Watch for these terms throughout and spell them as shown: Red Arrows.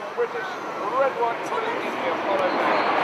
by the British. The red one will immediately follow down.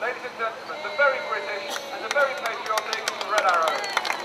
Ladies and gentlemen, the very British and the very patriotic Red Arrows.